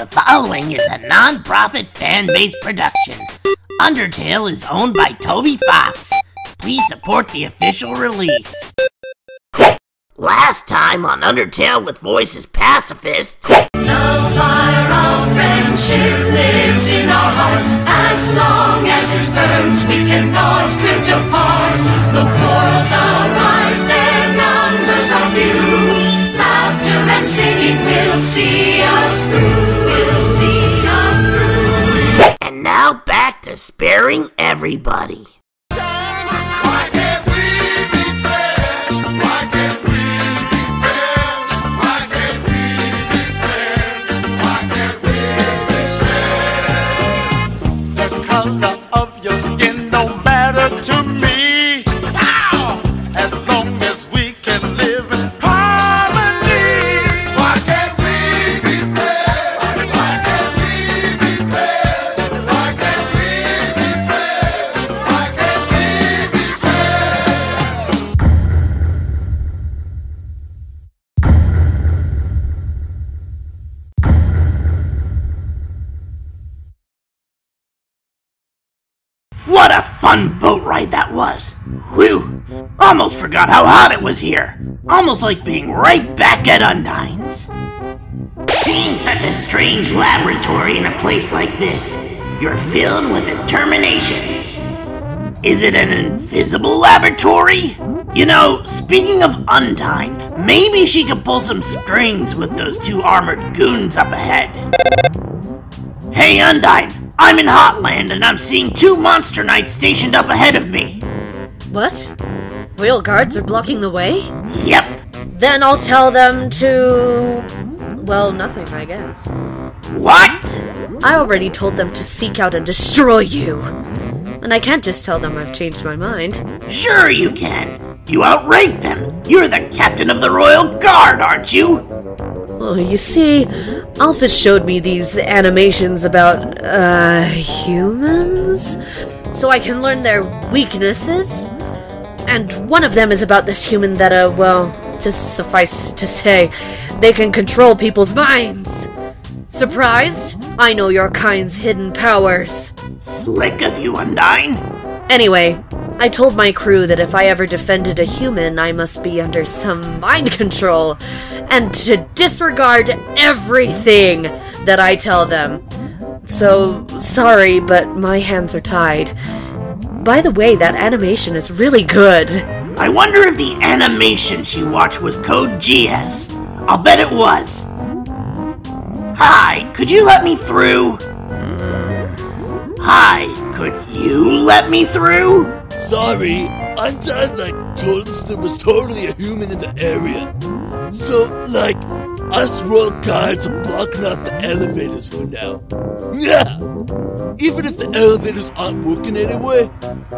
The following is a non-profit fan-based production. Undertale is owned by Toby Fox. Please support the official release. Last time on Undertale with Voices Pacifist. The fire of friendship lives in our hearts. As long as it burns, we cannot drift apart. The quarrels arise, their numbers are few. Laughter and singing will see us through. Will see us through. And now back to sparing everybody. What a fun boat ride that was! Whew! Almost forgot how hot it was here! Almost like being right back at Undyne's! Seeing such a strange laboratory in a place like this, you're filled with determination. Is it an invisible laboratory? You know, speaking of Undyne, maybe she could pull some strings with those two armored goons up ahead. Hey Undyne! I'm in Hotland, and I'm seeing two monster knights stationed up ahead of me. What? Royal Guards are blocking the way? Yep. Then I'll tell them to... well, nothing, I guess. What? I already told them to seek out and destroy you. And I can't just tell them I've changed my mind. Sure you can. You outranked them. You're the captain of the Royal Guard, aren't you? Well, you see, Alphys showed me these animations about, humans? So I can learn their weaknesses? And one of them is about this human that, well, just suffice to say, they can control people's minds. Surprised? I know your kind's hidden powers. Slick of you, Undyne. Anyway, I told my crew that if I ever defended a human, I must be under some mind control, and to disregard everything that I tell them. So, sorry, but my hands are tied. By the way, that animation is really good. I wonder if the animation she watched was Code Geass. I'll bet it was. Hi, could you let me through? Hi, could you let me through? Sorry, Undyne, like, told us there was totally a human in the area. So, like, us Royal Guards are blocking off the elevators for now. Yeah! Even if the elevators aren't working anyway,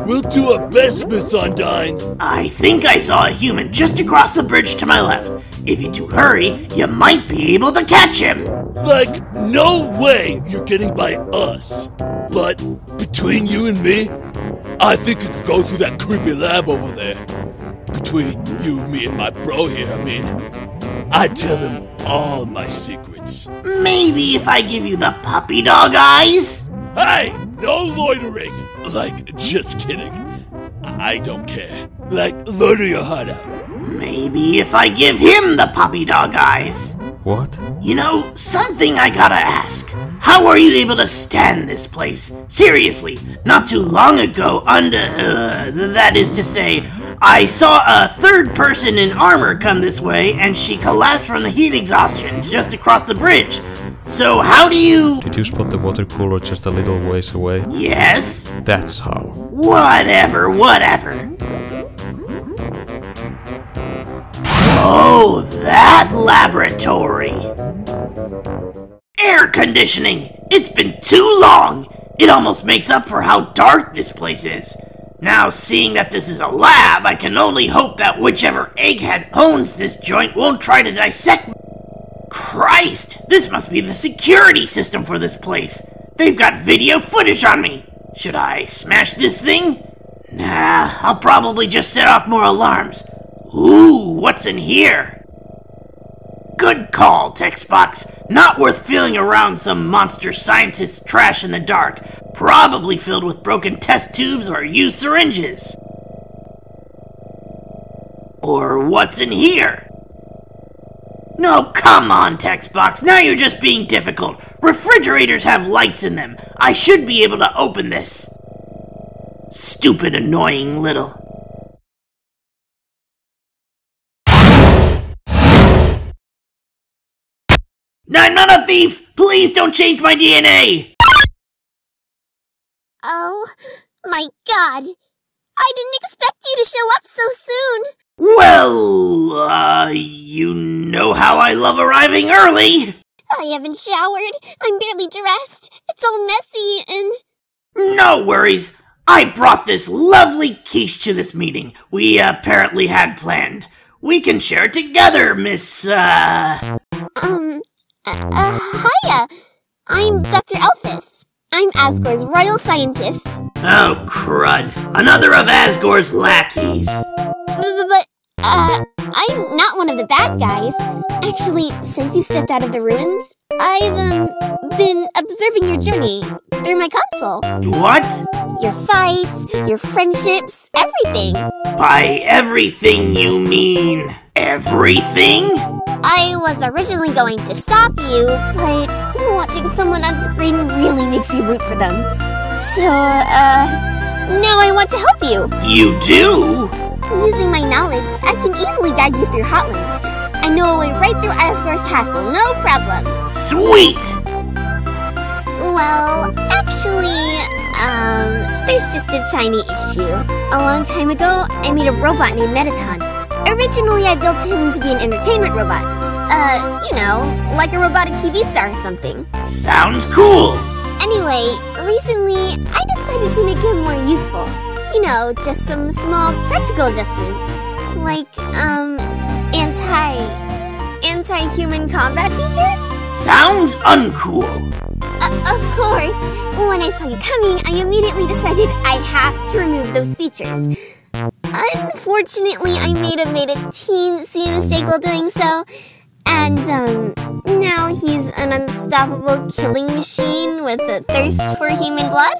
we'll do our best, Miss Undyne. I think I saw a human just across the bridge to my left. If you two hurry, you might be able to catch him. Like, no way you're getting by us. But between you and me, I think you could go through that creepy lab over there. Between you, me, and my bro here, I mean, I tell him all my secrets. Maybe if I give you the puppy dog eyes? Hey, no loitering! Like, just kidding. I don't care. Like, loiter your heart out. Maybe if I give him the puppy dog eyes. What? You know, something I gotta ask. How are you able to stand this place? Seriously, not too long ago, that is to say, I saw a third person in armor come this way, and she collapsed from the heat exhaustion just across the bridge. So how do you... Did you spot the water cooler just a little ways away? Yes. That's how. Whatever, whatever. Oh, that laboratory! Air conditioning! It's been too long! It almost makes up for how dark this place is. Now, seeing that this is a lab, I can only hope that whichever egghead owns this joint won't try to dissect... Christ! This must be the security system for this place! They've got video footage on me! Should I smash this thing? Nah, I'll probably just set off more alarms. Ooh, what's in here? Good call, Textbox. Not worth feeling around some monster scientist trash in the dark, probably filled with broken test tubes or used syringes. Or what's in here? No, come on, Textbox. Now you're just being difficult. Refrigerators have lights in them. I should be able to open this. Stupid, annoying little... I'm not a thief! Please don't change my DNA! Oh, my God! I didn't expect you to show up so soon! Well, you know how I love arriving early! I haven't showered, I'm barely dressed, it's all messy, and... No worries! I brought this lovely quiche to this meeting we apparently had planned. We can share it together, Miss, hiya! I'm Dr. Alphys. I'm Asgore's royal scientist. Oh, crud. Another of Asgore's lackeys. But I'm not one of the bad guys. Actually, since you stepped out of the ruins, I've, been observing your journey through my console. What? Your fights, your friendships, everything. By everything, you mean... everything? I was originally going to stop you, but watching someone on screen really makes you root for them. So, now I want to help you. You do? Using my knowledge, I can easily guide you through Hotland. I know a way right through Asgore's castle, no problem. Sweet! Well, actually... there's just a tiny issue. A long time ago, I made a robot named Mettaton. Originally, I built him to be an entertainment robot. You know, like a robotic TV star or something. Sounds cool! Anyway, recently, I decided to make him more useful. You know, just some small practical adjustments. Like, anti-human combat features? Sounds uncool! Of course! When I saw you coming, I immediately decided I have to remove those features. Unfortunately, I made a teensy mistake while doing so, and, now he's an unstoppable killing machine with a thirst for human blood.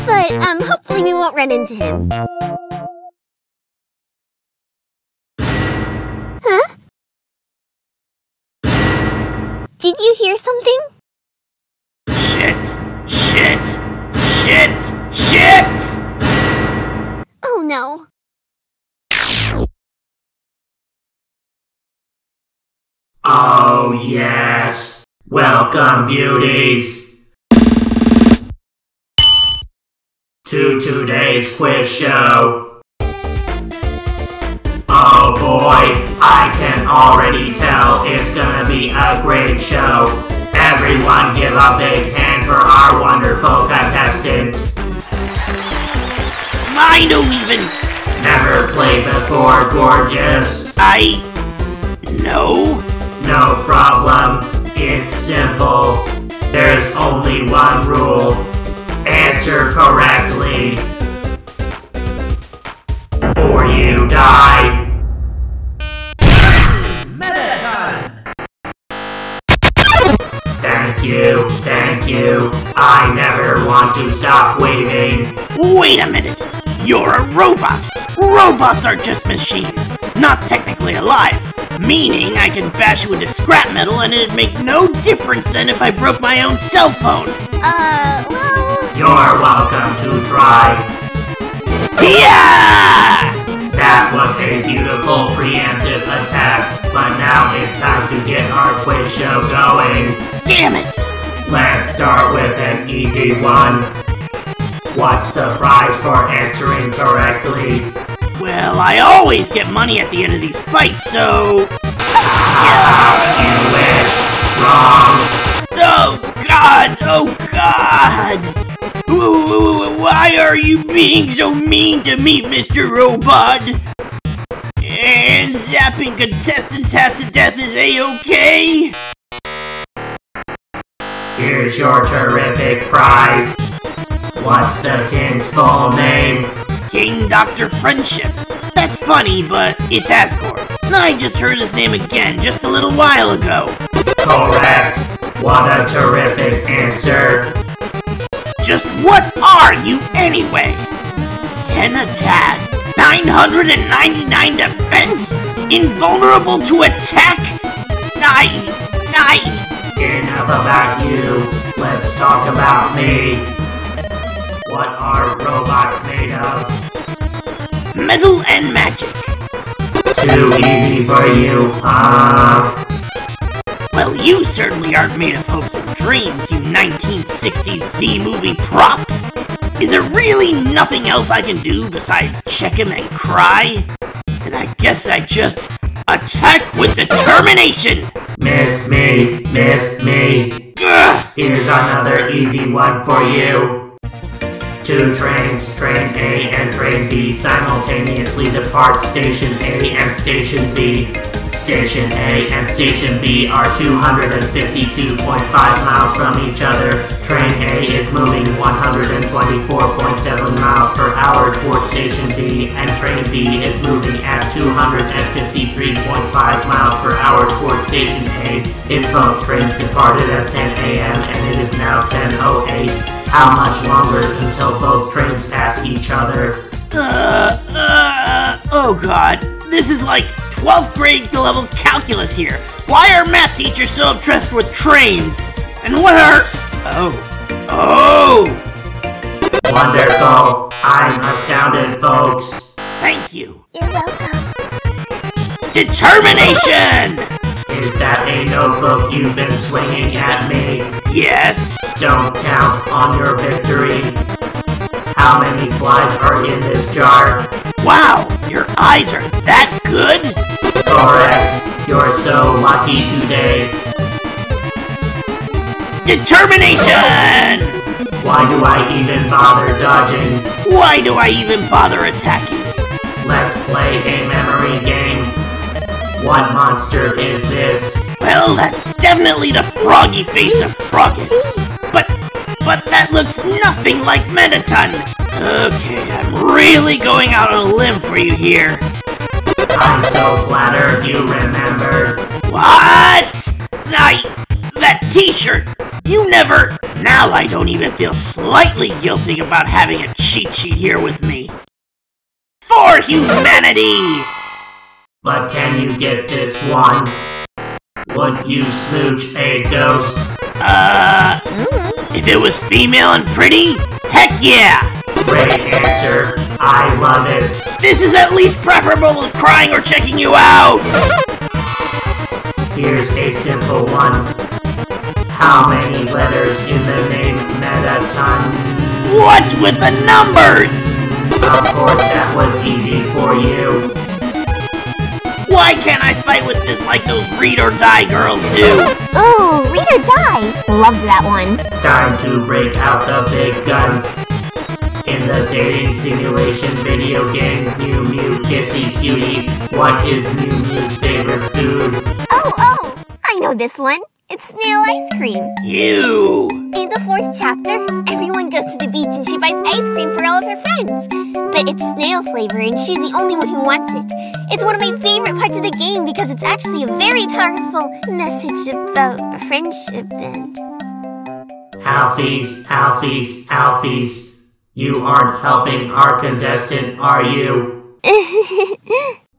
But, hopefully we won't run into him. Huh? Did you hear something? Shit! Shit! Shit! Shit! Oh no. Oh yes! Welcome, beauties! To today's quiz show. Oh boy! I can already tell it's gonna be a great show. Everyone give a big hand for our wonderful contestant. I don't even... Never played before, gorgeous. I... No? No problem. It's simple. There's only one rule. Answer correctly, or you die. Thank you. I never want to stop waving. Wait a minute. You're a robot. Robots are just machines, not technically alive. Meaning I can bash you into scrap metal and it'd make no difference than if I broke my own cell phone. Well... You're welcome to try. Yeah! That was a beautiful preemptive attack. But now it's time to get our quiz show going. Damn it! Let's start with an easy one. What's the prize for answering correctly? Well, I always get money at the end of these fights, so... You went wrong. Oh, God! Oh, God! Why are you being so mean to me, Mr. Robot? And zapping contestants half to death is A-OK? Here's your terrific prize. What's the king's full name? King Dr. Friendship. That That's funny, but it's Asgore. I just heard his name again just a little while ago. Correct. What a terrific answer. Just what are you anyway? 10 attack, 999 defense, invulnerable to attack? Enough about you. Let's talk about me. What are robots made of? Metal and magic. Too easy for you, Well, you certainly aren't made of hopes and dreams, you 1960s Z-movie prop! Is there really nothing else I can do besides check him and cry? Then I guess I just attack with determination! Miss me! Ugh. Here's another easy one for you. Two trains, Train A and Train B, simultaneously depart Station A and Station B. Station A and Station B are 252.5 miles from each other. Train A is moving 124.7 miles per hour towards Station B, and Train B is moving at 253.5 miles per hour towards Station A. If both trains departed at 10 a.m. and it is now 10:08. How much longer until both trains pass each other? Oh god, this is like 12th grade level calculus here. Why are math teachers so obsessed with trains? And what are... Wonderful! I'm astounded, folks! Thank you! You're welcome! Determination! Is that a notebook you've been swinging at me? Yes. Don't count on your victory. How many slides are in this jar? Wow, your eyes are that good? Correct. You're so lucky today. Determination! Why do I even bother dodging? Why do I even bother attacking? Let's play a memory game. What monster is this? Well, that's definitely the froggy face of Froggit. But that looks nothing like Mettaton. Okay, I'm really going out on a limb for you here. I'm so flattered you remembered. What? That t-shirt! You never... Now I don't even feel slightly guilty about having a cheat sheet here with me. For humanity! But can you get this one? Would you smooch a ghost? If it was female and pretty? Heck yeah! Great answer. I love it. This is at least preferable to crying or checking you out! Here's a simple one. How many letters in the name Mettaton? What's with the numbers? Of course that was easy for you. Why can't I fight with this like those read or die girls do? Ooh, read or die! Loved that one. Time to break out the big guns. In the dating simulation video game Mew Mew Kissy Cutie, what is Mew Mew's favorite food? I know this one. It's snail ice cream. Ew! In the 4th chapter, everyone goes to the beach and she buys ice cream for all of her friends. But it's snail flavor and she's the only one who wants it. It's one of my favorite parts of the game because it's actually a very powerful message about friendship and... Alphys, you aren't helping our contestant, are you?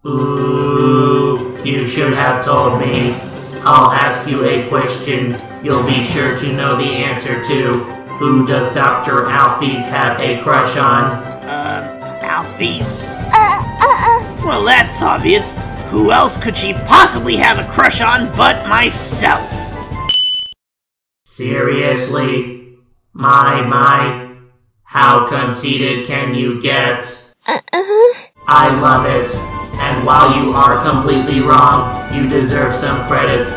Ooh, you should have told me. I'll ask you a question you'll be sure to know the answer to. Who does Dr. Alphys have a crush on? Alphys? Well, that's obvious. Who else could she possibly have a crush on but myself? Seriously? My. How conceited can you get? I love it. And while you are completely wrong, you deserve some credit.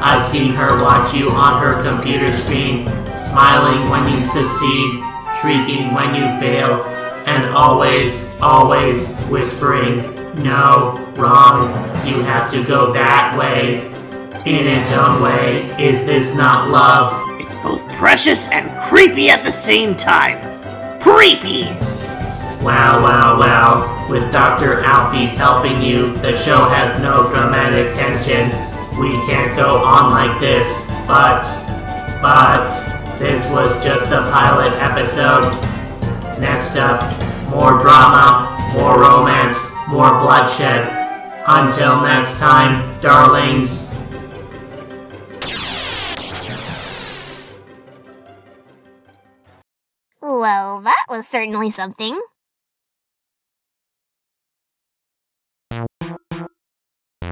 I've seen her watch you on her computer screen, smiling when you succeed, shrieking when you fail, and always whispering, "No, wrong, you have to go that way." In its own way, is this not love? It's both precious and creepy at the same time. Creepy! Wow, wow, wow. With Dr. Alphys helping you, the show has no dramatic tension. We can't go on like this. But, this was just a pilot episode. Next up, more drama, more romance, more bloodshed. Until next time, darlings. Well, that was certainly something.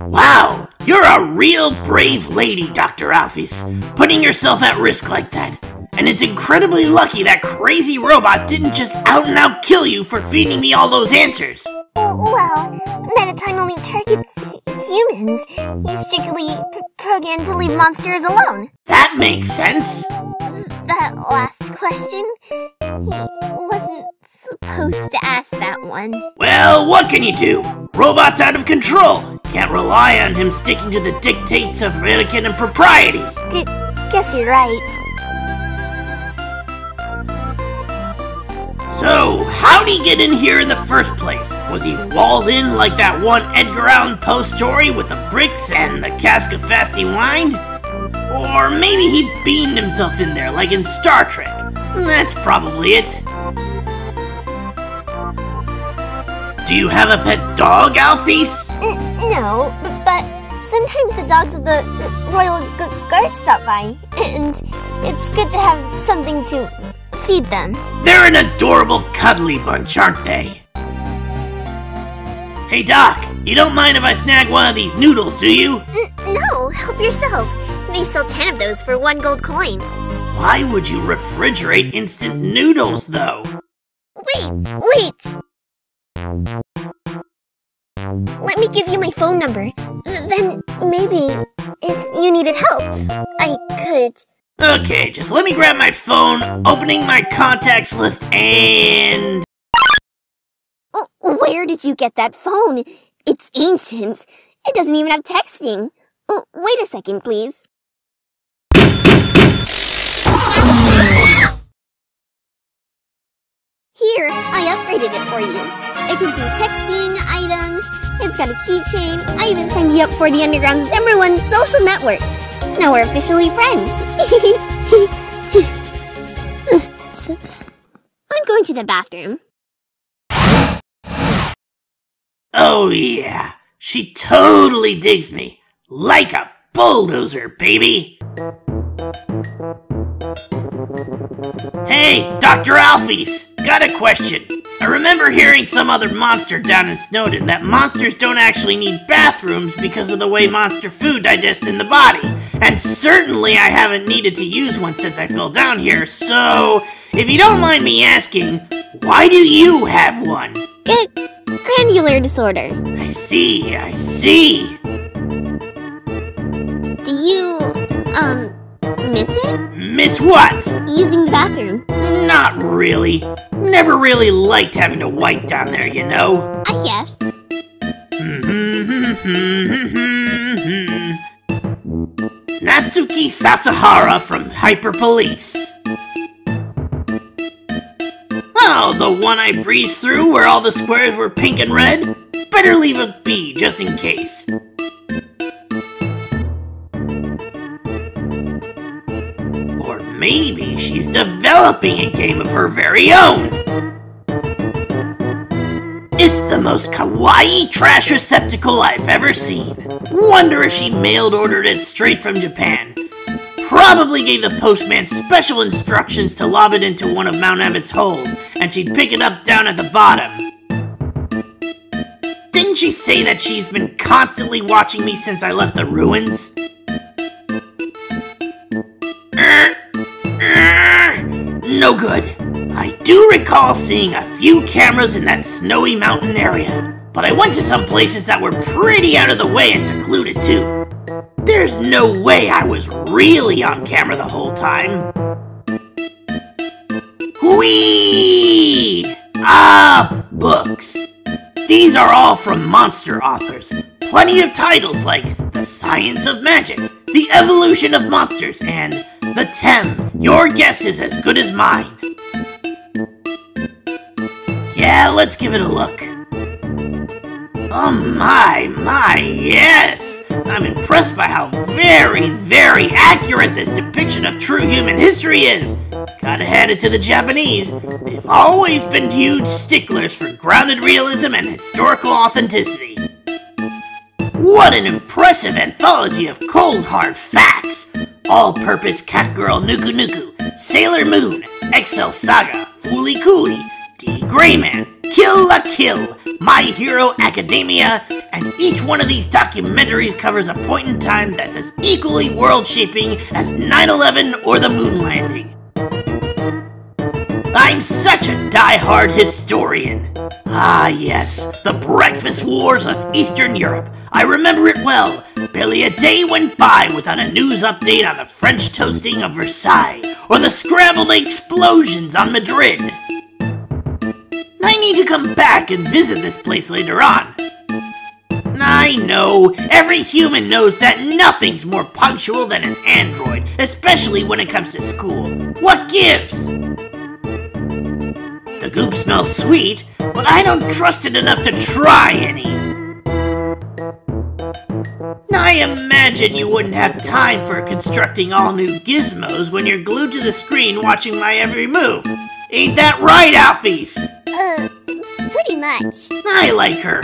Wow! You're a real brave lady, Dr. Alphys, putting yourself at risk like that. And it's incredibly lucky that crazy robot didn't just out and out kill you for feeding me all those answers. Well, Mettaton only targets humans. He's strictly programmed to leave monsters alone. That makes sense. That last question? He wasn't supposed to ask that one. Well, what can you do? Robot's out of control. Can't rely on him sticking to the dictates of etiquette and propriety. Guess you're right. So, how'd he get in here in the first place? Was he walled in like that one Edgar Allan Poe story with the bricks and the cask of fasty wine? Or maybe he beamed himself in there, like in Star Trek. That's probably it. Do you have a pet dog, Alphys? No, but sometimes the dogs of the Royal Guard stop by, and it's good to have something to feed them. They're an adorable cuddly bunch, aren't they? Hey, Doc, you don't mind if I snag one of these noodles, do you? No, help yourself. They sell 10 of those for 1 gold coin. Why would you refrigerate instant noodles, though? Wait! Let me give you my phone number. Then, maybe, if you needed help, I could... Okay, just let me grab my phone, opening my contacts list, and... Where did you get that phone? It's ancient. It doesn't even have texting. Wait a second, please. Here, I upgraded it for you. It can do texting, items, it's got a keychain. I even signed you up for the Underground's #1 social network. Now we're officially friends. I'm going to the bathroom. Oh yeah, she totally digs me. Like a bulldozer, baby! Hey, Dr. Alphys! Got a question. I remember hearing some other monster down in Snowden that monsters don't actually need bathrooms because of the way monster food digests in the body. And certainly I haven't needed to use one since I fell down here, so... If you don't mind me asking, why do you have one? Granular disorder. I see. Do you, miss it? Miss what? Using the bathroom. Not really. Never really liked having to wipe down there, you know? I guess. Natsuki Sasahara from Hyper Police. Oh, the one I breezed through where all the squares were pink and red? Better leave a B just in case. Maybe she's developing a game of her very own! It's the most kawaii trash receptacle I've ever seen. Wonder if she mail-ordered it straight from Japan. Probably gave the postman special instructions to lob it into one of Mt. Ebott's holes, and she'd pick it up down at the bottom. Didn't she say that she's been constantly watching me since I left the ruins? No good. I do recall seeing a few cameras in that snowy mountain area, but I went to some places that were pretty out of the way and secluded too. There's no way I was really on camera the whole time. Whee! Ah, books. These are all from monster authors. Plenty of titles like The Science of Magic, The Evolution of Monsters, and The Tem, your guess is as good as mine. Yeah, let's give it a look. Oh my, yes! I'm impressed by how very accurate this depiction of true human history is. Gotta hand it to the Japanese. They've always been huge sticklers for grounded realism and historical authenticity. What an impressive anthology of cold hard facts! All-purpose cat girl Nuku Nuku, Sailor Moon, Excel Saga, Fooly Cooly, D. Gray Man, Kill La Kill, My Hero Academia, and each one of these documentaries covers a point in time that's as equally world-shaping as 9/11 or the moon landing. I'm such a die-hard historian. Ah yes, the breakfast wars of Eastern Europe. I remember it well. Barely a day went by without a news update on the French toasting of Versailles, or the scrambled explosions on Madrid. I need to come back and visit this place later on. I know, every human knows that nothing's more punctual than an android, especially when it comes to school. What gives? The goop smells sweet, but I don't trust it enough to try any. I imagine you wouldn't have time for constructing all new gizmos when you're glued to the screen watching my every move. Ain't that right, Alphys? Pretty much. I like her.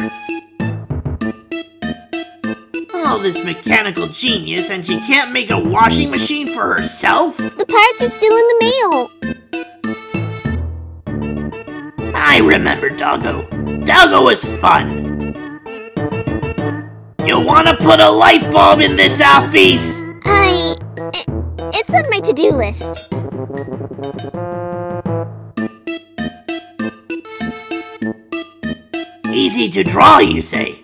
All this mechanical genius and she can't make a washing machine for herself? The parts are still in the mail. I remember Doggo. Doggo was fun. You wanna put a light bulb in this, Alphys? It's on my to-do list. Easy to draw, you say?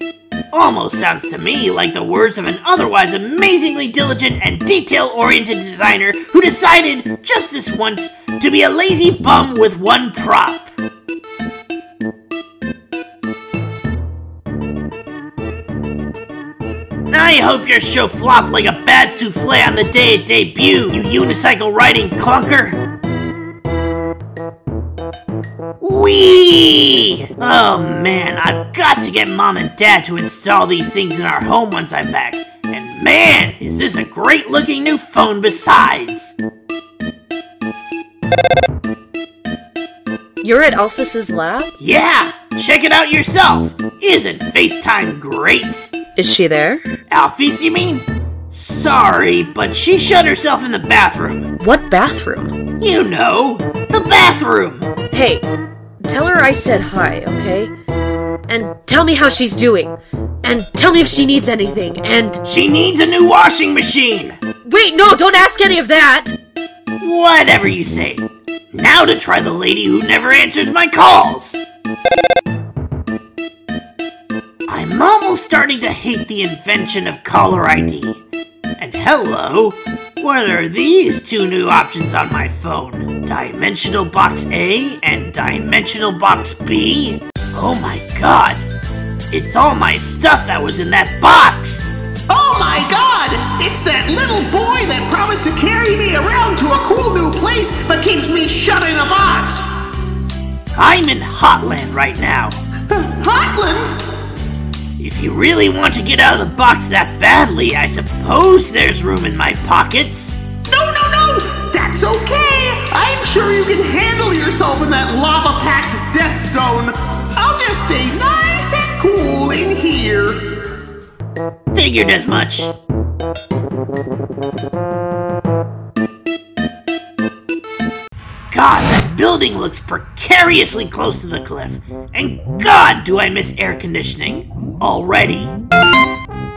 Almost sounds to me like the words of an otherwise amazingly diligent and detail-oriented designer who decided, just this once, to be a lazy bum with one prop. I hope your show flopped like a bad souffle on the day it debuted, you unicycle riding clunker. Whee! Oh man, I've got to get Mom and Dad to install these things in our home once I'm back. And man, is this a great looking new phone besides! You're at Alphys' lab? Yeah! Check it out yourself! Isn't FaceTime great? Is she there? Alphys, you mean? Sorry, but she shut herself in the bathroom. What bathroom? You know, the bathroom! Hey, tell her I said hi, okay? And tell me how she's doing. And tell me if she needs anything, and... She needs a new washing machine! Wait, no, don't ask any of that! Whatever you say. Now to try the lady who never answers my calls! I'm almost starting to hate the invention of caller ID. And hello, what are these two new options on my phone? Dimensional Box A and Dimensional Box B? Oh my god, it's all my stuff that was in that box! Oh my god, it's that little boy that promised to carry me around to a cool new place but keeps me shut in a box! I'm in Hotland right now. Hotland? If you really want to get out of the box that badly, I suppose there's room in my pockets. No! That's okay! I'm sure you can handle yourself in that lava-packed death zone. I'll just stay nice and cool in here. Figured as much. God, that building looks precariously close to the cliff. And God, do I miss air conditioning. Already.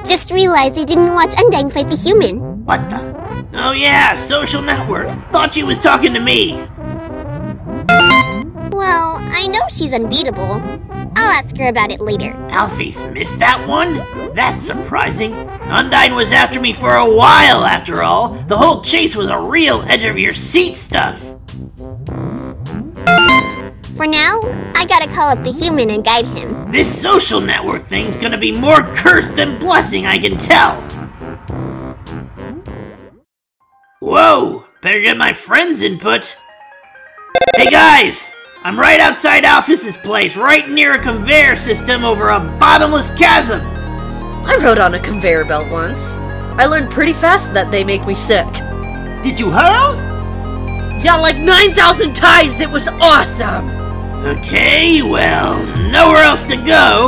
Just realized I didn't watch Undyne fight the human. What the? Oh yeah, social network. Thought she was talking to me. Well, I know she's unbeatable. I'll ask her about it later. Alphys missed that one? That's surprising. Undyne was after me for a while, after all. The whole chase was a real edge-of-your-seat stuff. For now, I gotta call up the human and guide him. This social network thing's gonna be more cursed than blessing, I can tell! Whoa! Better get my friend's input! Hey guys! I'm right outside Alphys's place, right near a conveyor system over a bottomless chasm! I rode on a conveyor belt once. I learned pretty fast that they make me sick. Did you hurl? Yeah, like 9,000 times! It was awesome! Okay, well, nowhere else to go.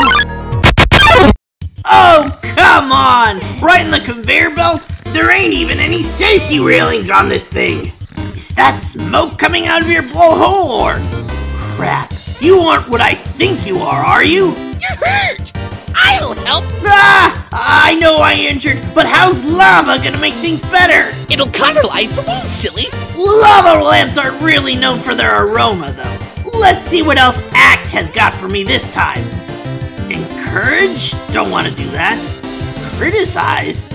Oh, come on! Right in the conveyor belt? There ain't even any safety railings on this thing! Is that smoke coming out of your blowhole or... crap. You aren't what I think you are you? You're hurt! I'll help! Ah! I know I injured, but how's lava gonna make things better? It'll cauterize the wound, silly! Lava lamps aren't really known for their aroma, though. Let's see what else Axe has got for me this time. Encourage? Don't want to do that. Criticize?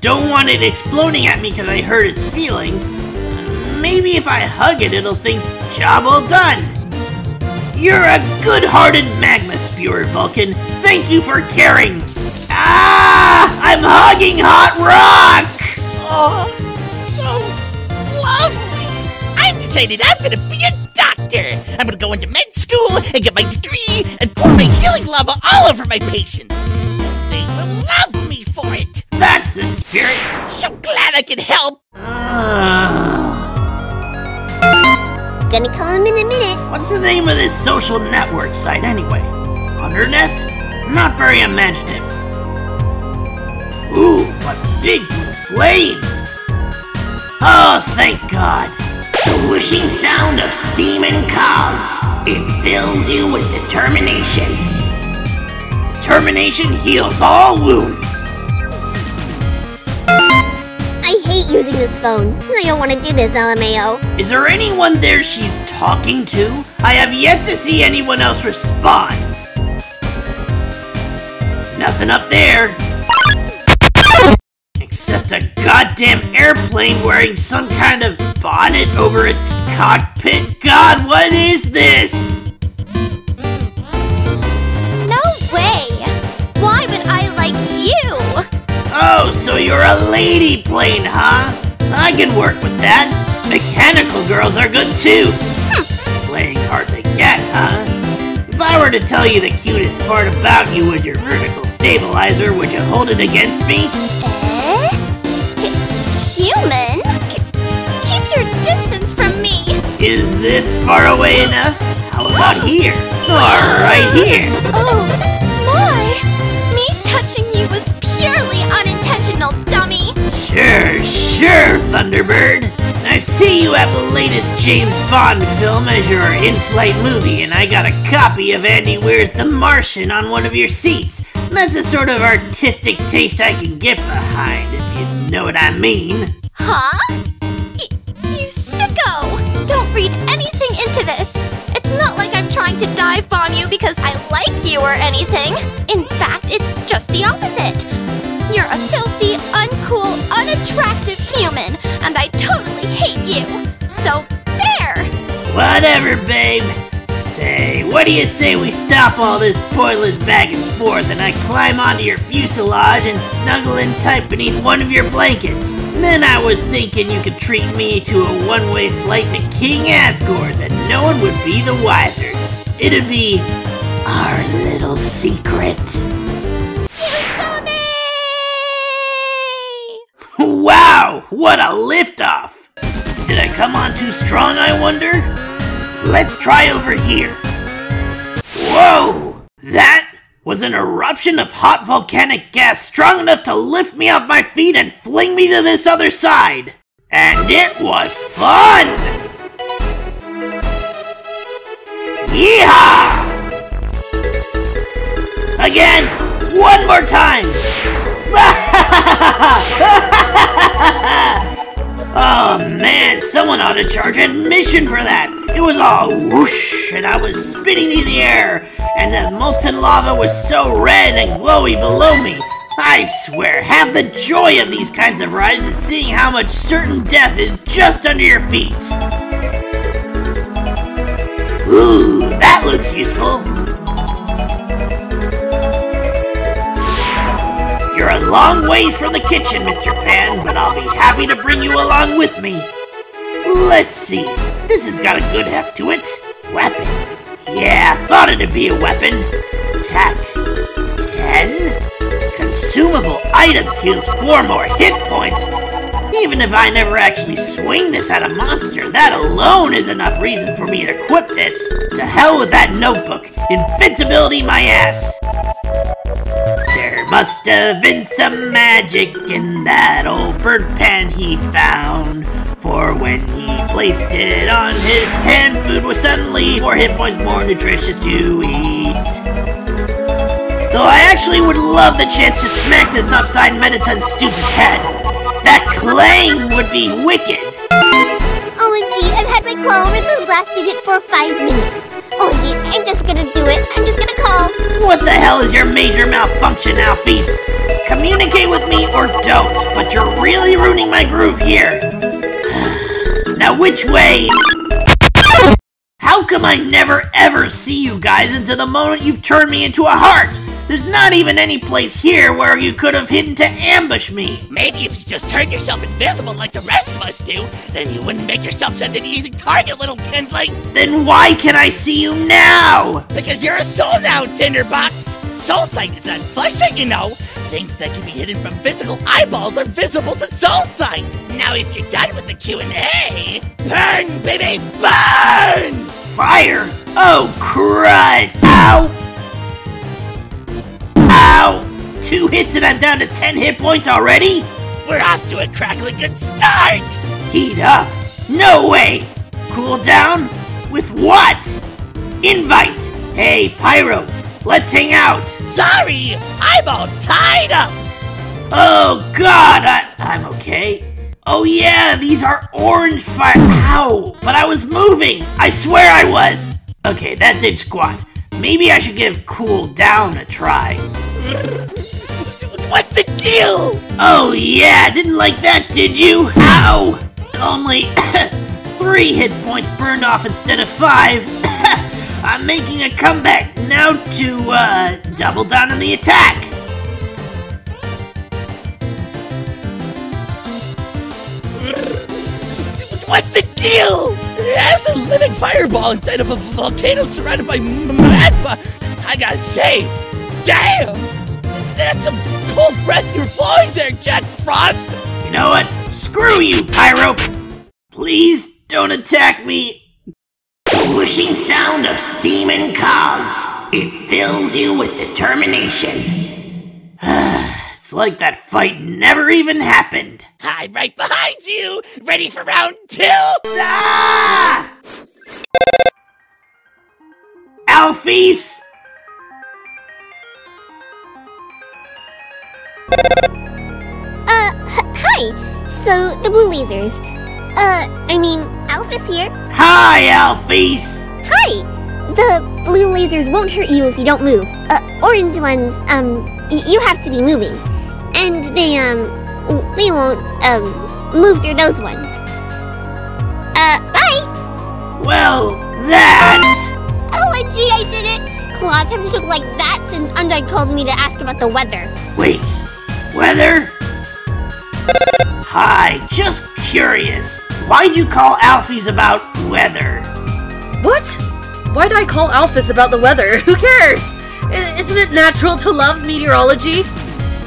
Don't want it exploding at me because I hurt its feelings. Maybe if I hug it, it'll think, job well done! You're a good-hearted magma spewer, Vulcan! Thank you for caring! Ah! I'm hugging hot rock! Oh, so lovely! I've decided I'm gonna be a doctor! I'm gonna go into med school and get my degree and pour my healing lava all over my patients! They will love me for it! That's the spirit! So glad I could help! Gonna call him in a minute. What's the name of this social network site anyway? Undernet? Not very imaginative. Ooh, what big flames! Oh, thank God! The whooshing sound of steam and cogs. It fills you with determination. Determination heals all wounds. Using this phone. I don't want to do this, LMAO. Is there anyone there she's talking to? I have yet to see anyone else respond. Nothing up there. Except a goddamn airplane wearing some kind of bonnet over its cockpit. God, what is this? No way! Why would I like you? Oh, so you're a lady plane, huh? I can work with that. Mechanical girls are good, too. Playing hard to get, huh? If I were to tell you the cutest part about you and your vertical stabilizer, would you hold it against me? Human? Keep your distance from me. Is this far away enough? How about here? Or right here? Oh, my. Me touching you was purely unintentional, dummy! Sure, Thunderbird! I see you have the latest James Bond film as your in-flight movie, and I got a copy of Andy Weir's The Martian on one of your seats. That's the sort of artistic taste I can get behind, if you know what I mean. Huh? You sicko! Don't read anything into this! It's not like I'm trying to dive bomb you because I like you or anything. In fact, it's just the opposite. You're a filthy, uncool, unattractive human, and I totally hate you. So, there! Whatever, babe. Say, what do you say we stop all this pointless back and forth and I climb onto your fuselage and snuggle in tight beneath one of your blankets? Then I was thinking you could treat me to a one-way flight to King Asgore's and no one would be the wiser. It'd be our little secret. Wow, what a liftoff! Did I come on too strong, I wonder? Let's try over here. Whoa! That was an eruption of hot volcanic gas strong enough to lift me off my feet and fling me to this other side. And it was fun! Yeehaw! Again, one more time! Oh man, someone ought to charge admission for that! It was all whoosh, and I was spinning in the air, and the molten lava was so red and glowy below me. I swear, half the joy of these kinds of rides is seeing how much certain death is just under your feet. Ooh, that looks useful. You're a long ways from the kitchen, Mr. Pan, but I'll be happy to bring you along with me. Let's see, this has got a good heft to it. Weapon. Yeah, thought it'd be a weapon. Attack. 10? Consumable items heals 4 more hit points. Even if I never actually swing this at a monster, that alone is enough reason for me to equip this. To hell with that notebook. Invincibility my ass. There must have been some magic in that old bird pen he found. For when he placed it on his hand, food was suddenly 4 hit points more nutritious to eat. Though I actually would love the chance to smack this upside Mettaton's stupid head. That clang would be wicked. OMG, I've had my claw over the last digit for 5 minutes. OMG, I'm just gonna do it. I'm just gonna call. What the hell is your major malfunction, Alphys? Communicate with me or don't, but you're really ruining my groove here. Now which way? How come I never ever see you guys until the moment you've turned me into a heart? There's not even any place here where you could have hidden to ambush me. Maybe if you just turned yourself invisible like the rest of us do, then you wouldn't make yourself such an easy target, little kindling. Then why can I see you now? Because you're a soul now, tinderbox. Soul sight is not flesh sight, you know. Things that can be hidden from physical eyeballs are visible to soul sight. Now if you're done with the Q&A, burn, baby, burn! Fire? Oh, crud! Ow! Ow! 2 hits and I'm down to 10 hit points already? We're off to a crackling good start! Heat up? No way! Cool down? With what? Invite! Hey, Pyro, let's hang out! Sorry! I'm all tied up! Oh, God! I'm okay. Oh yeah, these are orange fire- Ow! But I was moving! I swear I was! Okay, that did squat. Maybe I should give cool down a try. What's the deal? Oh yeah, didn't like that, did you? Ow! Only 3 hit points burned off instead of 5. I'm making a comeback now to, double down on the attack. What's the deal? As a living fireball inside of a volcano surrounded by magma, I gotta say, damn! That's some cold breath you're blowing there, Jack Frost! You know what? Screw you, Pyro! Please don't attack me! Whooshing sound of steam and cogs. It fills you with determination. It's like that fight never even happened. I'm right behind you! Ready for round 2? Ah! Alphys! Hi! So, the Woo Lasers. I mean, Alphys here. Hi, Alphys! Hi! The blue lasers won't hurt you if you don't move. Orange ones, you have to be moving. And they won't, move through those ones. Bye! Well, that... OMG, I did it! Claws haven't shook like that since Undyne called me to ask about the weather. Wait, weather? Hi, just curious. Why'd you call Alphys about weather? What? Why'd I call Alphys about the weather? Who cares? Isn't it natural to love meteorology?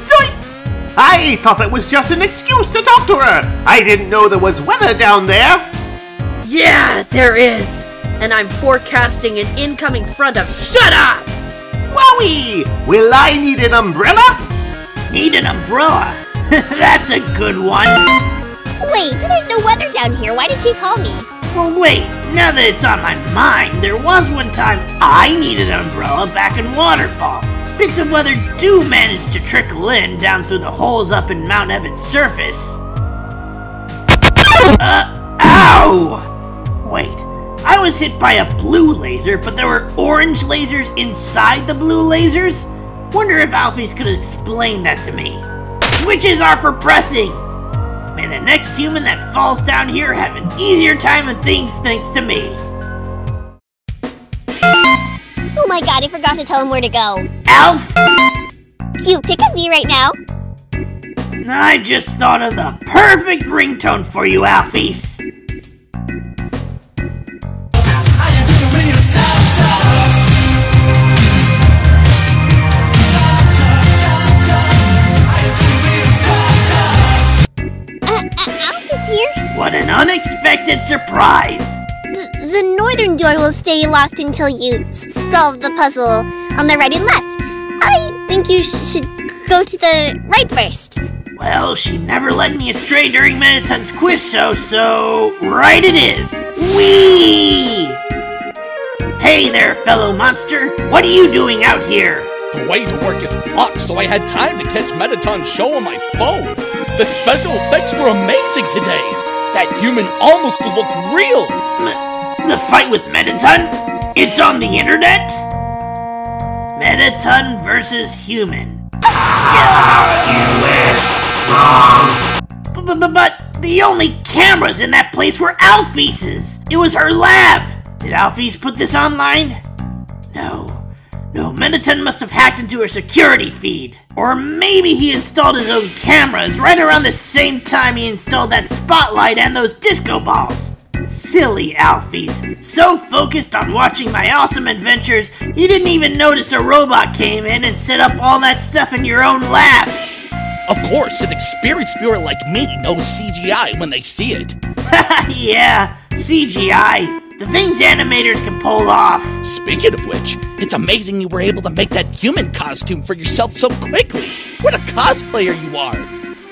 Zoinks! I thought it was just an excuse to talk to her! I didn't know there was weather down there! Yeah, there is! And I'm forecasting an incoming front of SHUT UP! Wowie! Will I need an umbrella? Need an umbrella? That's a good one! Wait, there's no weather down here, why did she call me? Well wait, now that it's on my mind, there was one time I needed an umbrella back in Waterfall. Bits of weather do manage to trickle in down through the holes up in Mt. Ebott's surface. Ow! Wait, I was hit by a blue laser, but there were orange lasers inside the blue lasers? Wonder if Alphys could explain that to me. Switches are for pressing! May the next human that falls down here have an easier time of things thanks to me. Oh my god, I forgot to tell him where to go. Alf! Cute, pick up me right now. I just thought of the perfect ringtone for you, Alphys. He's here. What an unexpected surprise. The northern door will stay locked until you solve the puzzle on the right and left. I think you should go to the right first. Well, she never led me astray during Mettaton's quiz show, so right it is. Whee! Hey there, fellow monster. What are you doing out here? The way to work is blocked, so I had time to catch Mettaton's show on my phone. The special effects were amazing today. That human almost looked real. The fight with Mettaton? It's on the internet? Mettaton versus human. But the only cameras in that place were Alphys's. It was her lab. Did Alphys put this online? No, Mettaton must have hacked into her security feed. Or maybe he installed his own cameras right around the same time he installed that spotlight and those disco balls. Silly Alphys, so focused on watching my awesome adventures, you didn't even notice a robot came in and set up all that stuff in your own lab. Of course, an experienced viewer like me knows CGI when they see it. Yeah, CGI. The things animators can pull off. Speaking of which, it's amazing you were able to make that human costume for yourself so quickly. What a cosplayer you are.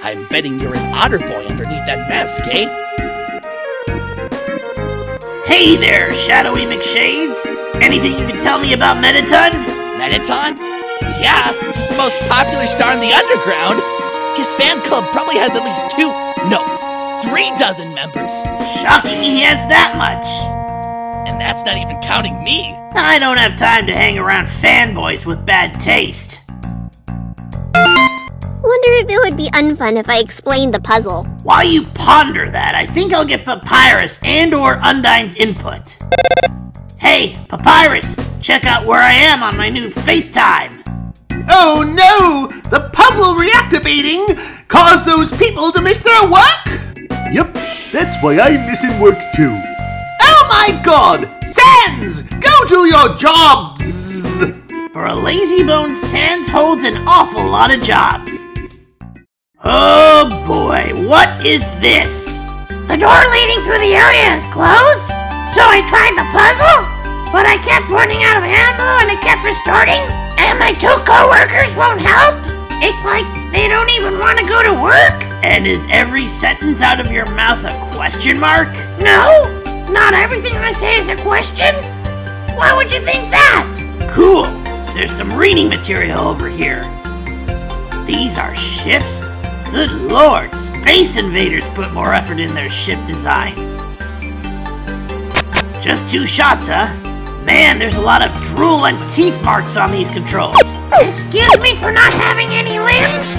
I'm betting you're an otter boy underneath that mask, eh? Hey there, shadowy McShades. Anything you can tell me about Mettaton? Mettaton? Yeah, he's the most popular star in the underground. His fan club probably has at least 2, no, 3 dozen members. Shocking he has that much. And that's not even counting me! I don't have time to hang around fanboys with bad taste. Wonder if it would be unfun if I explained the puzzle. While you ponder that, I think I'll get Papyrus and/or Undyne's input. Hey, Papyrus! Check out where I am on my new FaceTime! Oh no! The puzzle reactivating caused those people to miss their work? Yep, that's why I'm missing work too. Oh my god! Sans! Go to your jobs! For a lazybone, Sans holds an awful lot of jobs. Oh boy, what is this? The door leading through the area is closed, so I tried the puzzle, but I kept running out of ammo and it kept restarting, and my 2 coworkers won't help. It's like they don't even want to go to work. And is every sentence out of your mouth a question mark? No! Not everything I say is a question? Why would you think that? Cool! There's some reading material over here. These are ships? Good lord, Space Invaders put more effort in their ship design. Just 2 shots, huh? Man, there's a lot of drool and teeth marks on these controls. Excuse me for not having any limbs?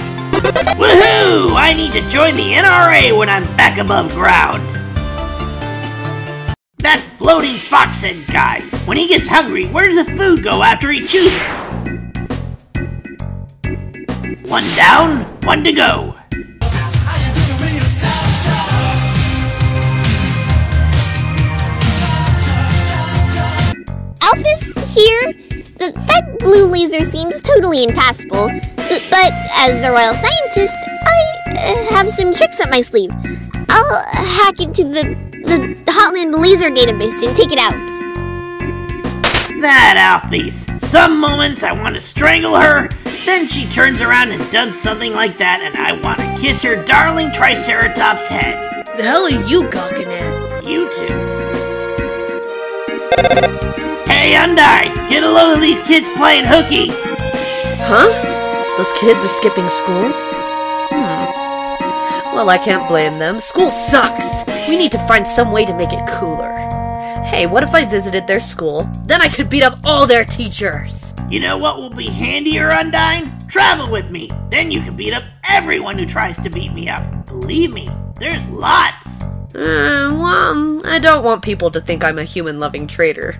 Woohoo! I need to join the NRA when I'm back above ground. That floating fox head guy. When he gets hungry, where does the food go after he chooses? 1 down, 1 to go. Alphys here? That blue laser seems totally impassable, but as the royal scientist, I have some tricks up my sleeve. I'll hack into the Hotland laser database and take it out. That Alphys. Some moments I want to strangle her, then she turns around and does something like that and I want to kiss her darling Triceratops head. The hell are you gawking at? You two. Hey Undyne, get a load of these kids playing hooky. Huh? Those kids are skipping school? Well, I can't blame them. School sucks! We need to find some way to make it cooler. Hey, what if I visited their school? Then I could beat up all their teachers! You know what will be handier, Undyne? Travel with me! Then you can beat up everyone who tries to beat me up. Believe me, there's lots! Well, I don't want people to think I'm a human-loving traitor.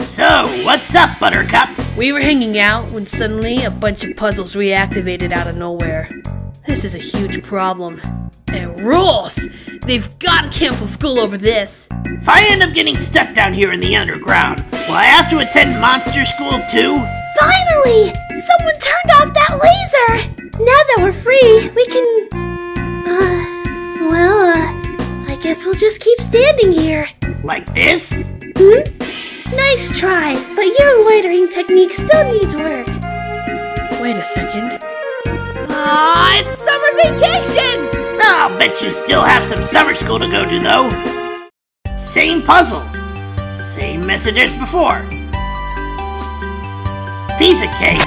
So, what's up, Buttercup? We were hanging out when suddenly a bunch of puzzles reactivated out of nowhere. This is a huge problem. It rules! They've got to cancel school over this. If I end up getting stuck down here in the underground, will I have to attend monster school too? Finally! Someone turned off that laser! Now that we're free, we can... Guess we'll just keep standing here. Like this? Hmm? Nice try, but your loitering technique still needs work. Wait a second. Aw, it's summer vacation! I'll bet you still have some summer school to go to, though. Same puzzle. Same message as before. Piece of cake.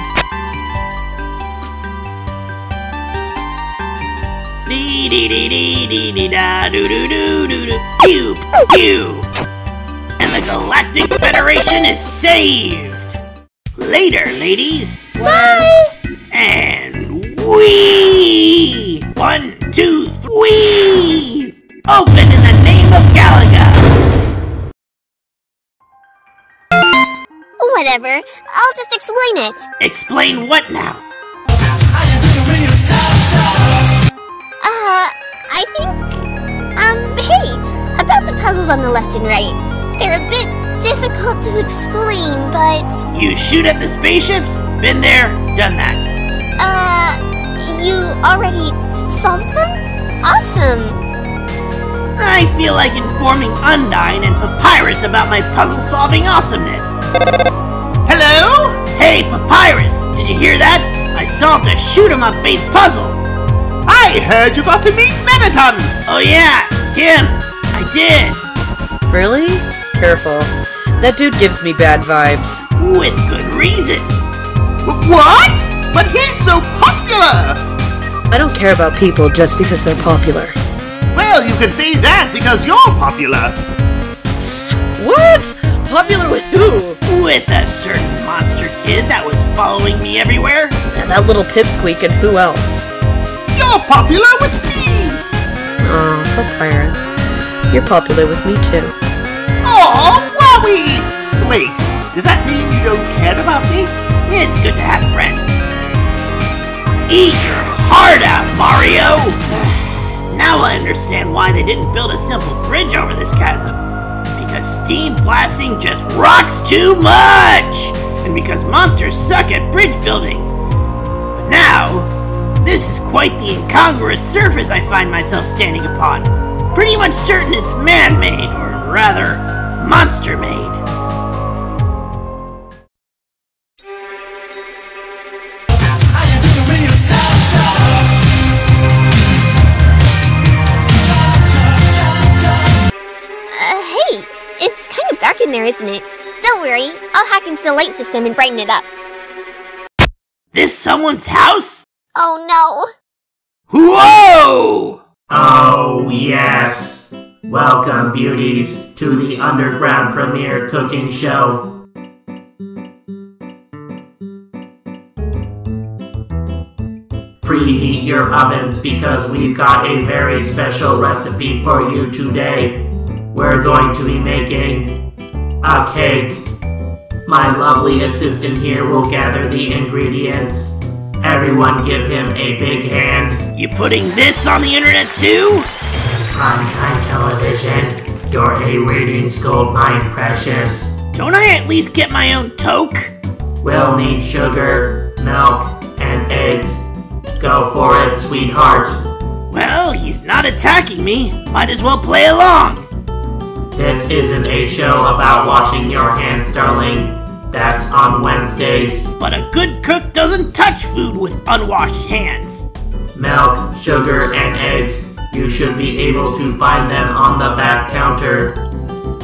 Dee dee dee dee dee dee da doo doo doo doo doo. Pew pew. And the Galactic Federation is saved. Later, ladies. Bye. And wee. 1, 2, 3. Open in the name of Galaga. Whatever. I'll just explain it. Explain what now? I think, hey, about the puzzles on the left and right. They're a bit difficult to explain, but... You shoot at the spaceships? Been there, done that. You already solved them? Awesome! I feel like informing Undyne and Papyrus about my puzzle-solving awesomeness. Hello? Hey, Papyrus, did you hear that? I solved a shoot-em-up-based puzzle. I heard you got to meet Mettaton! Oh yeah, him! I did! Really? Careful. That dude gives me bad vibes. With good reason. What? But he's so popular! I don't care about people just because they're popular. Well, you can say that because you're popular. What? Popular with who? With a certain monster kid that was following me everywhere. And that little pipsqueak and who else? You're popular with me! Aw, Papyrus. You're popular with me too. Aw, wowie! Wait, does that mean you don't care about me? It's good to have friends. Eat your heart out, Mario! Now I understand why they didn't build a simple bridge over this chasm. Because steam blasting just rocks too much! And because monsters suck at bridge building. But now... This is quite the incongruous surface I find myself standing upon. Pretty much certain it's man-made, or rather, monster-made. Hey, it's kind of dark in there, isn't it? Don't worry, I'll hack into the light system and brighten it up. This someone's house? Oh no! Whoa! Oh yes! Welcome, beauties, to the underground premiere cooking show. Preheat your ovens because we've got a very special recipe for you today. We're going to be making a cake. My lovely assistant here will gather the ingredients. Everyone give him a big hand. You putting this on the internet too? Primetime television. You're a ratings goldmine, precious. Don't I at least get my own toke? We'll need sugar, milk, and eggs. Go for it, sweetheart. Well, he's not attacking me. Might as well play along. This isn't a show about washing your hands, darling. That's on Wednesdays. But a good cook doesn't touch food with unwashed hands. Milk, sugar, and eggs. You should be able to find them on the back counter.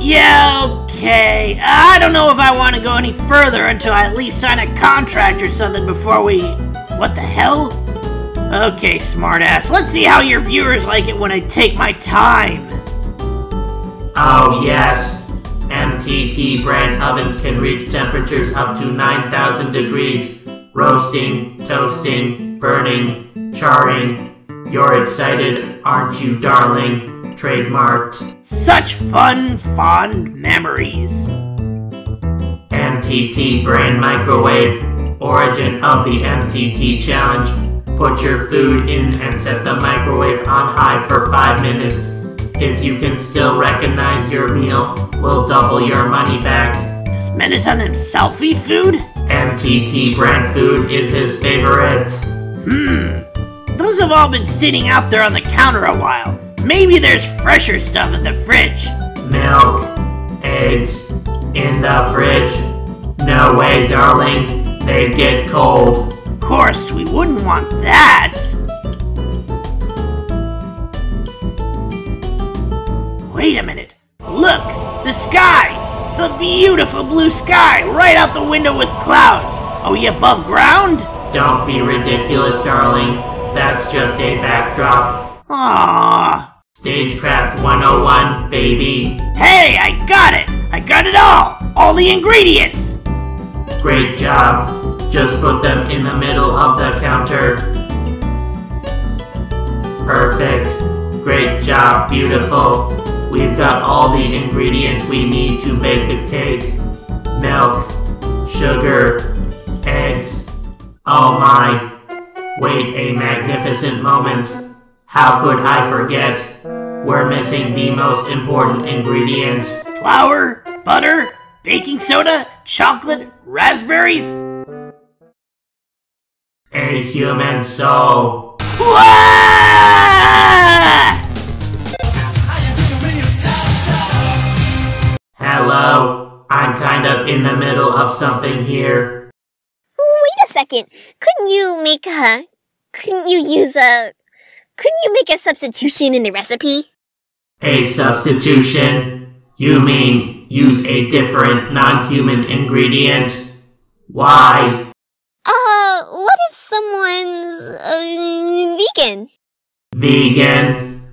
Yeah, okay. I don't know if I want to go any further until I at least sign a contract or something before we... What the hell? Okay, smartass. Let's see how your viewers like it when I take my time. Oh, yes. MTT brand ovens can reach temperatures up to 9,000 degrees. Roasting, toasting, burning, charring. You're excited, aren't you, darling? Trademarked. Such fun, fond memories. MTT brand microwave. Origin of the MTT challenge. Put your food in and set the microwave on high for 5 minutes. If you can still recognize your meal, we'll double your money back. Does Mettaton himself eat food? MTT brand food is his favorite. Those have all been sitting out there on the counter a while. Maybe there's fresher stuff in the fridge. Milk, eggs, in the fridge. No way, darling. They get cold. Of course, we wouldn't want that. Wait a minute. Look, the sky. The beautiful blue sky right out the window with clouds. Are we above ground? Don't be ridiculous, darling. That's just a backdrop. Aww. Stagecraft 101, baby. Hey, I got it! I got it all! All the ingredients! Great job. Just put them in the middle of the counter. Perfect. Great job, beautiful. We've got all the ingredients we need to make the cake. Milk, sugar, eggs. Oh my. Wait a magnificent moment. How could I forget? We're missing the most important ingredient. Flour, butter, baking soda, chocolate, raspberries. A human soul. Wah! Hello, I'm kind of in the middle of something here. Wait a second, couldn't you make a substitution in the recipe? A substitution? You mean use a different non-human ingredient? Why? What if someone's vegan? Vegan?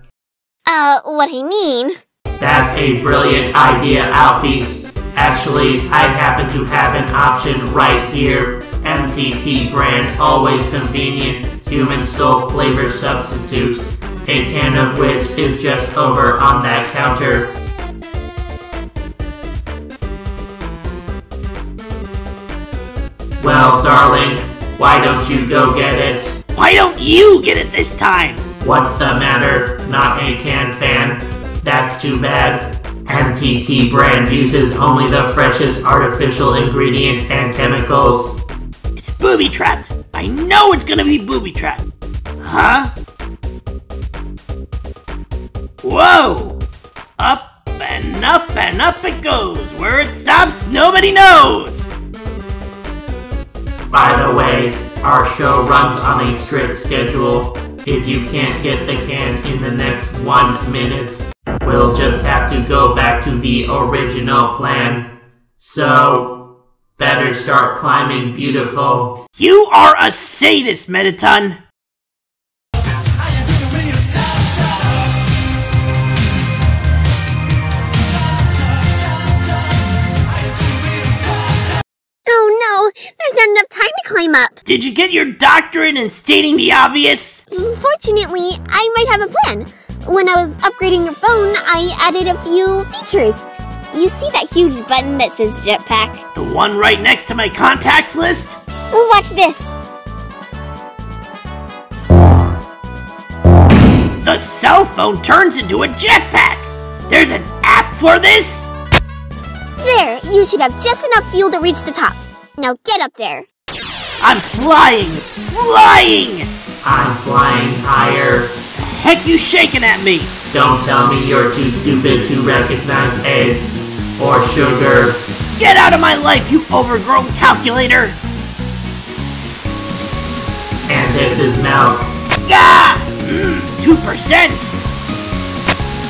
What I mean... That's a brilliant idea, Alphys. Actually, I happen to have an option right here. MTT brand, always convenient, human soul flavor substitute. A can of which is just over on that counter. Well, darling, why don't you go get it? Why don't you get it this time? What's the matter? Not a can fan? That's too bad. MTT brand uses only the freshest artificial ingredients and chemicals. It's booby-trapped. I know it's gonna be booby-trapped. Huh? Whoa! Up and up and up it goes. Where it stops, nobody knows. By the way, our show runs on a strict schedule. If you can't get the can in the next 1 minute, we'll just have to go back to the original plan. So, better start climbing, beautiful. You are a sadist, Mettaton! Oh no, there's not enough time to climb up! Did you get your doctorate in stating the obvious? Fortunately, I might have a plan. When I was upgrading your phone, I added a few features. You see that huge button that says Jetpack? The one right next to my contacts list? Watch this. The cell phone turns into a jetpack! There's an app for this? There, you should have just enough fuel to reach the top. Now get up there. I'm flying! Flying! I'm flying higher. Heck, you shaking at me! Don't tell me you're too stupid to recognize eggs or sugar. Get out of my life, you overgrown calculator! And this is milk. Gah! 2%!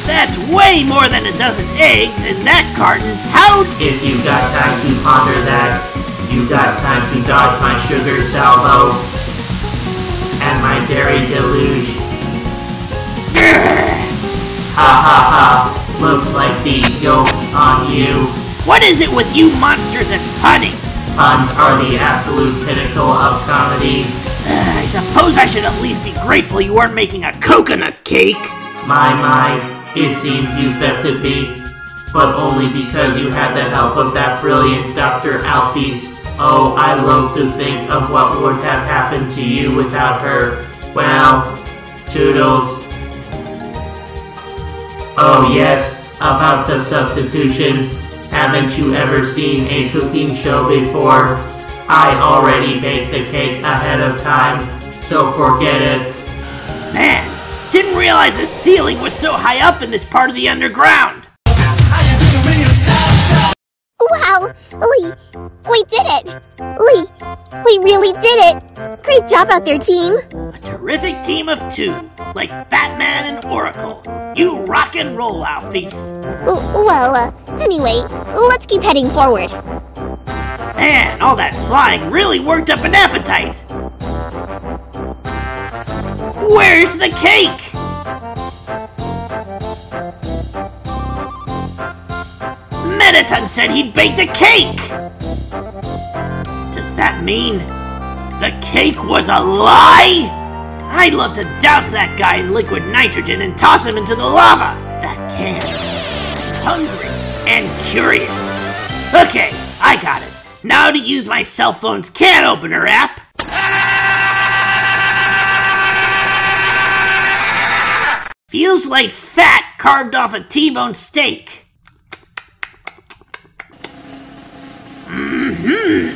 That's way more than a dozen eggs in that carton. How? If you've got time to ponder that, you've got time to dodge my sugar salvo and my dairy deluge. Ha ha ha, looks like the joke's on you. What is it with you monsters and punning? Puns are the absolute pinnacle of comedy. I suppose I should at least be grateful you aren't making a coconut cake. My, it seems you bested me. But only because you had the help of that brilliant Dr. Alphys. Oh, I love to think of what would have happened to you without her. Well, toodles. Oh yes, about the substitution. Haven't you ever seen a cooking show before? I already baked the cake ahead of time, so forget it. Man, Didn't realize the ceiling was so high up in this part of the underground. Wow, we did it! We really did it! Great job out there, team! A terrific team of two, like Batman and Oracle. You rock and roll, Alphys. Anyway, let's keep heading forward. Man, all that flying really worked up an appetite! Where's the cake? Mettaton said he'd baked a cake! Does that mean the cake was a lie? I'd love to douse that guy in liquid nitrogen and toss him into the lava! That can. Hungry and curious. Okay, I got it. Now to use my cell phone's can opener app. Feels like fat carved off a T-bone steak. In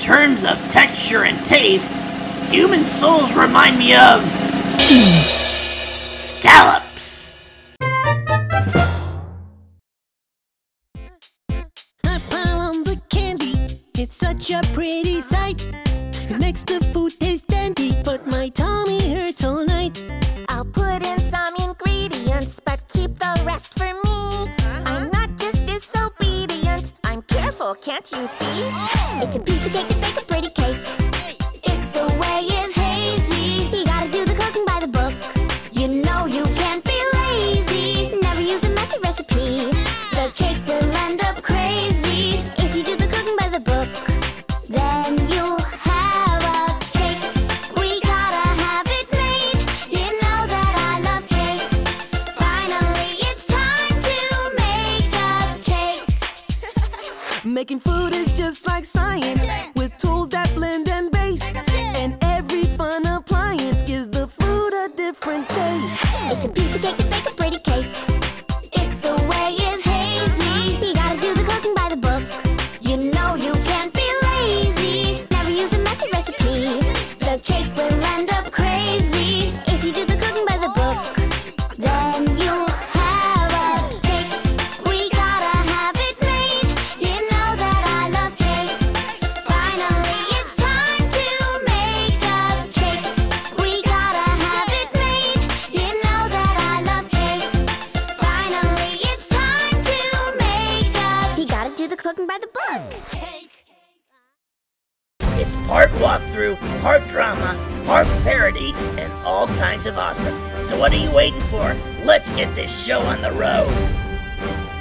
terms of texture and taste, human souls remind me of scallops. I pile on the candy. It's such a pretty sight. It makes the food taste dandy, but my tummy hurts all night. I'll put in some ingredients, but keep the rest for me. I'm not just disobedient, I'm careful, can't you see? It's a piece of cake to bake a pretty cake. If the way is hazy, you gotta do the cooking by the book. You know you can't be lazy. Never use a messy recipe. The cake will end up crazy. If you do the cooking by the book, then you'll have a cake. We gotta have it made. You know that I love cake. Finally, it's time to make a cake. Making food is just like science, with tools that blend and baste. And every fun appliance gives the food a different taste. It's a piece of cake to bake a pretty cake. If the way is hazy, you gotta do the cooking by the book. You know you can't be lazy. Never use a messy recipe. The cake will end up crazy. If you do the cooking by the book, then you'll have a cake. We gotta have it made. You know that I love cake. Finally, it's time to make a cake. We gotta have it made. You know that I love cake. Finally, it's time to make a cake. You gotta do the cooking by the book. It's part walkthrough, part drama, part parody, and all kinds of awesome. So what are you waiting for? Let's get this show on the road.